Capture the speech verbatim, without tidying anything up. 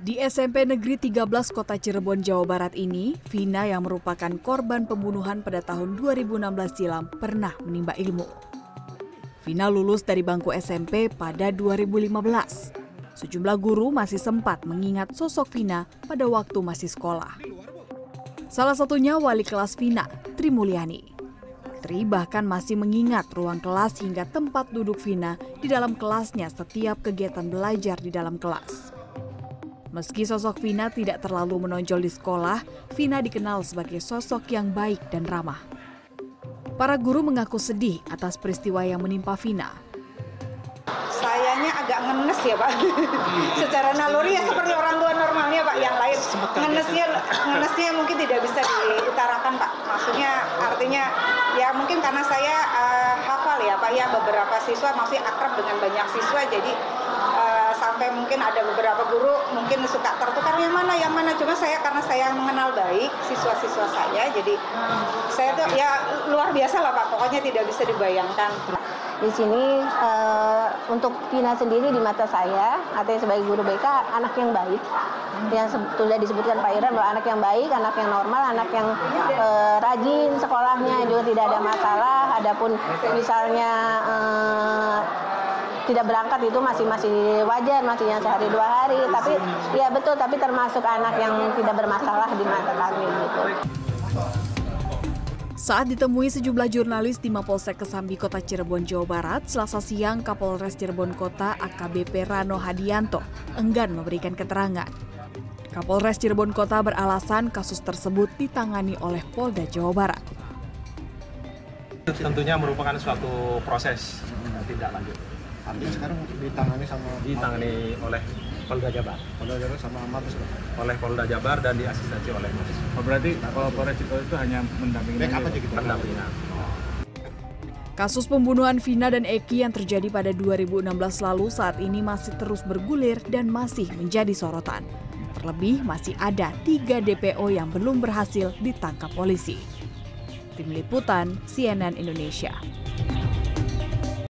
Di S M P Negeri tiga belas Kota Cirebon, Jawa Barat ini, Vina yang merupakan korban pembunuhan pada tahun dua ribu enam belas silam pernah menimba ilmu. Vina lulus dari bangku S M P pada dua ribu lima belas. Sejumlah guru masih sempat mengingat sosok Vina pada waktu masih sekolah. Salah satunya wali kelas Vina, Tri Mulyani. Tri bahkan masih mengingat ruang kelas hingga tempat duduk Vina di dalam kelasnya setiap kegiatan belajar di dalam kelas. Meski sosok Vina tidak terlalu menonjol di sekolah, Vina dikenal sebagai sosok yang baik dan ramah. Para guru mengaku sedih atas peristiwa yang menimpa Vina. Sayangnya agak ngenes ya Pak, secara naluri ya seperti orang tua normalnya Pak, yang lain ngenesnya, ngenesnya mungkin tidak bisa diutarakan Pak. Maksudnya artinya ya mungkin karena saya uh, hafal ya Pak, ya beberapa siswa masih akrab dengan banyak siswa, jadi Uh, sampai mungkin ada beberapa guru mungkin suka tertukar yang mana yang mana, cuma saya karena saya mengenal baik siswa-siswa saya, jadi saya tuh ya luar biasa lah Pak, pokoknya tidak bisa dibayangkan. Di sini uh, untuk Vina sendiri di mata saya artinya sebagai guru B K anak yang baik, yang sudah disebutkan Pak Ira bahwa anak yang baik, anak yang normal, anak yang uh, rajin sekolahnya, juga tidak ada masalah. Adapun misalnya uh, tidak berangkat itu masih masih wajar, masihnya sehari dua hari, tapi ya betul, tapi termasuk anak yang tidak bermasalah di mata kami gitu. Saat ditemui sejumlah jurnalis di Mapolsek Kesambi Kota Cirebon, Jawa Barat, Selasa siang, Kapolres Cirebon Kota A K B P Rano Hadianto enggan memberikan keterangan. Kapolres Cirebon Kota beralasan kasus tersebut ditangani oleh Polda Jawa Barat. Tentunya merupakan suatu proses tindak lanjut. Artinya sekarang ditangani sama ditangani Mabes. Oleh Polda Jabar. Polda Jabar sama Mabes. Oleh Polda Jabar dan diasistasi oleh Mabes. Oh, berarti Kapolres Cirebon itu hanya mendampingi. Mendampingi. Kasus pembunuhan Vina dan Eki yang terjadi pada dua ribu enam belas lalu saat ini masih terus bergulir dan masih menjadi sorotan. Terlebih masih ada tiga D P O yang belum berhasil ditangkap polisi. Tim Liputan C N N Indonesia.